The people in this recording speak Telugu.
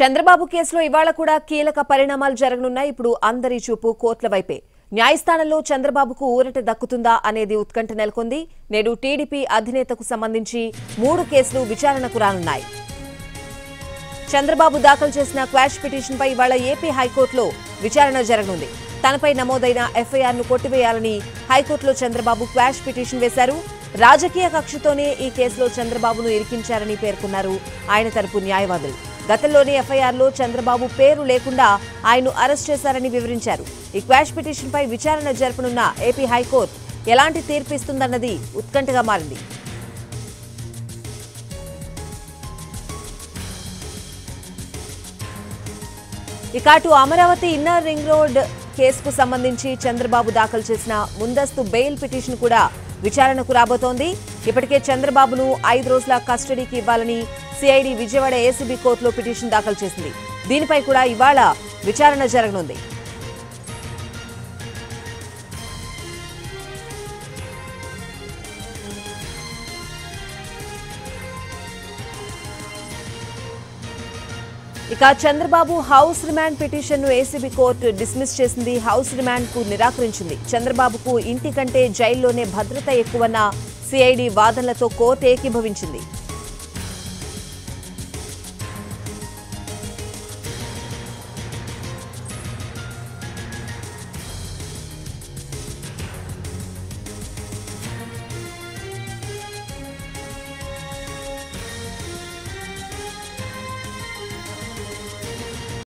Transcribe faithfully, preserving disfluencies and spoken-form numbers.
చంద్రబాబు కేసులో ఇవాళ కూడా కీలక పరిణామాలు జరగనున్నాయి. ఇప్పుడు అందరి చూపు కోట్ల వైపే. న్యాయస్థానంలో చంద్రబాబుకు ఊరట దక్కుతుందా అనేది ఉత్కంఠ నెలకొంది. నేడు టీడీపీ అధినేతకు సంబంధించి మూడు కేసులు విచారణకు రానున్నాయి. చంద్రబాబు దాఖలు చేసిన క్వాష్ పిటిషన్పై ఇవాళ ఏపీ హైకోర్టులో విచారణ జరగనుంది. తనపై నమోదైన ఎఫ్ఐఆర్ను కొట్టివేయాలని హైకోర్టులో చంద్రబాబు క్వాష్ పిటిషన్ వేశారు. రాజకీయ కక్షతోనే ఈ కేసులో చంద్రబాబును ఇరికించారని పేర్కొన్నారు ఆయన తరపు న్యాయవాదులు. గతంలోనే ఎఫ్ఐఆర్లో చంద్రబాబు పేరు లేకుండా ఆయన్ను అరెస్ట్ చేశారని వివరించారు. ఈ క్వాష్ పిటిషన్పై విచారణ జరపనున్న ఏపీ హైకోర్టు ఎలాంటి తీర్పు ఇస్తుందన్నది ఉత్కంఠగా మారింది. ఇక అటు అమరావతి ఇన్నర్ రింగ్ రోడ్ కేసుకు సంబంధించి చంద్రబాబు దాఖలు చేసిన ముందస్తు బెయిల్ పిటిషన్ కూడా విచారణకు రాబోతోంది. ఇప్పటికే చంద్రబాబును ఐదు రోజుల కస్టడీకి ఇవ్వాలని సిఐడి విజయవాడ ఏసీబీ కోర్టులో పిటిషన్ దాఖలు చేసింది. దీనిపై కూడా ఇవాళ విచారణ జరగనుంది. ఇక చంద్రబాబు హౌస్ రిమాండ్ పిటిషన్ను ఏసీబీ కోర్టు డిస్మిస్ చేసింది. హౌస్ రిమాండ్కు నిరాకరించింది. చంద్రబాబుకు ఇంటి కంటే జైల్లోనే భద్రత ఎక్కువన్న సిఐడి వాదనలతో కోర్టు ఏకీభవించింది.